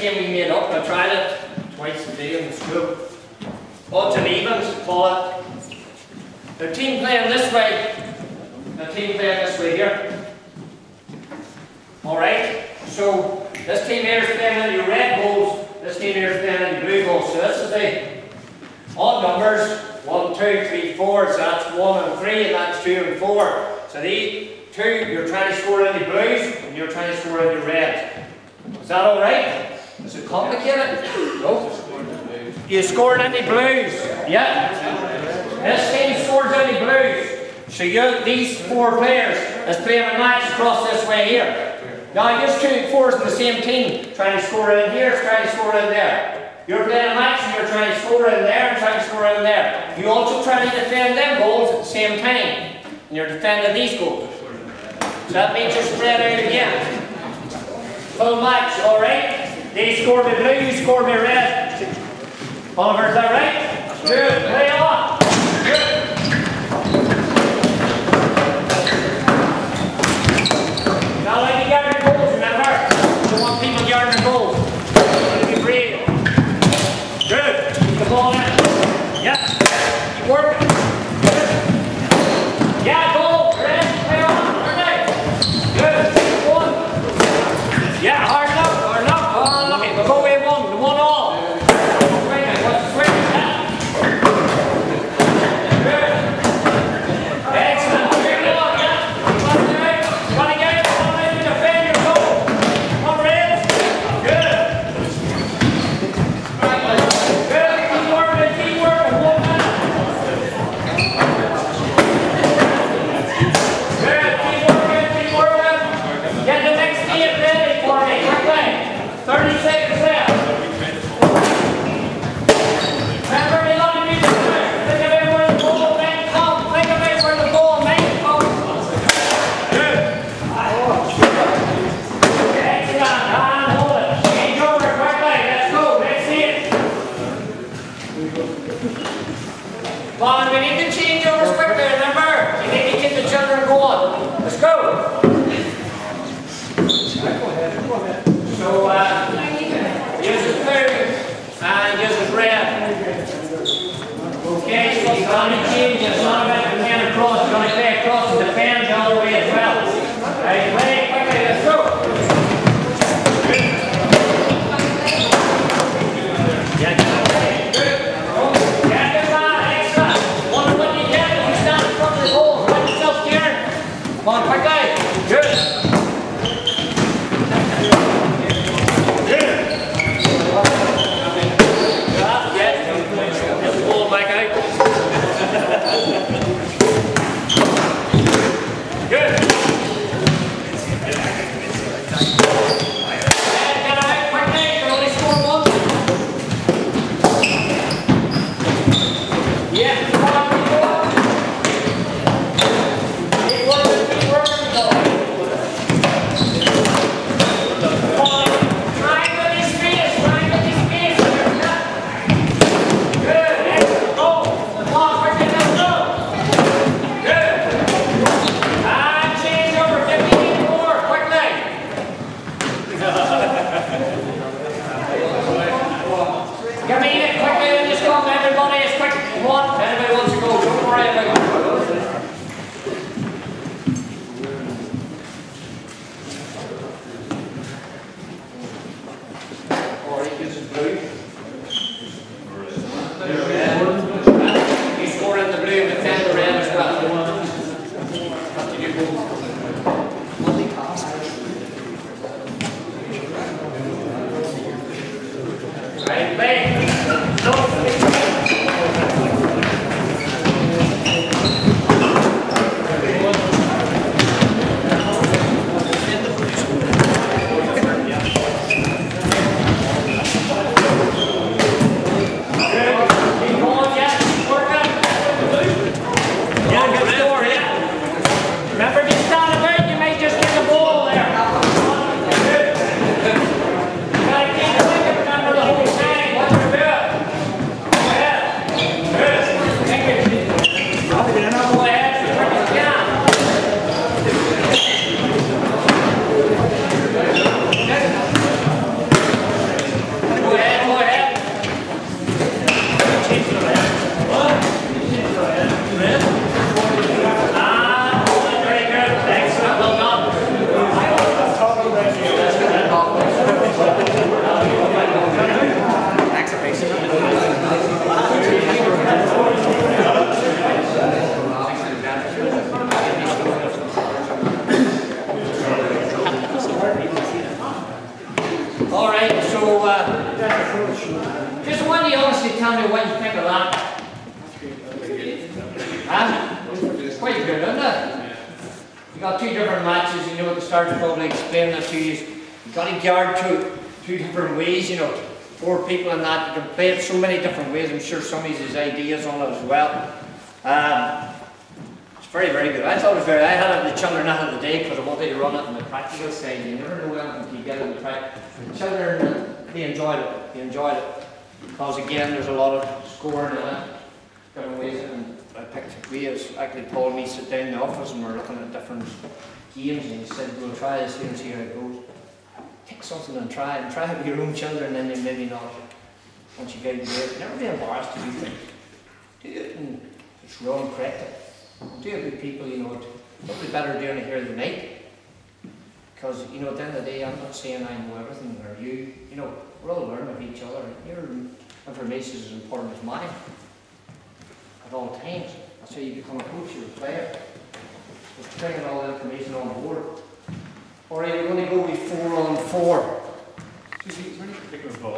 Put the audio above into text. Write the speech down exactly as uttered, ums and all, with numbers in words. came with me it up, and I tried it twice a day in the school. Odds and evens, call it. The team playing this way, the team playing this way here. Alright, so this team here is playing into red balls, this team here is playing into blue balls. So this is the odd numbers, one, two, three, four, so that's one and three, and that's two and four. So these two, you're trying to score into blues, and you're trying to score into red. Is that alright? Is it complicated? No. You scored into blues. Yeah. This team scores into blues. So you, these four players is playing a match across this way here. Now just two fours in the same team, trying to score in here, trying to score in there. You're playing a match and you're trying to score in there and trying to score in there. You also try to defend them goals at the same time. And you're defending these goals. So that means you're spread out again. Full match, alright? They score me blue, you score me red. Oliver, is that right? Good, play on. Good. Now let me get your goals, remember? You don't want people getting their goals. Let me breathe. Good. Keep the ball in. Yep. Keep working. Good. Yeah, goal. Sure. Just one day, honestly, tell me what you think of that. Huh? Quite good, isn't it? You got two different matches, you know, at the start of probably explain that to you. You've got to guard two, two different ways, you know. Four people in that, you can play it so many different ways. I'm sure some of his ideas on it as well. Um, it's very, very good. I thought it was very, I had it in the children out of the day because I wanted to run it on the practical side. You never know anything you get in the practice. Children, they enjoyed it, they enjoyed it. Because again, there's a lot of scoring in it, different ways. And I picked, we as actually Paul and me sit down in the office and we're looking at different games and he said, we'll try this here and see how it goes. Take something and try and try it with your own children and then maybe not. Once you get into it, never be embarrassed to do things. Do it and it's wrong, correct it. Do it with people, you know, it's probably better doing it here than me. Because, you know, at the end of the day, I'm not saying I know everything, or you, you know, we're all learning of each other. Your information is as important as mine, at all times. That's how you become a coach, you're a player. Just bringing all the information on board. All right, we're going to go with four on four.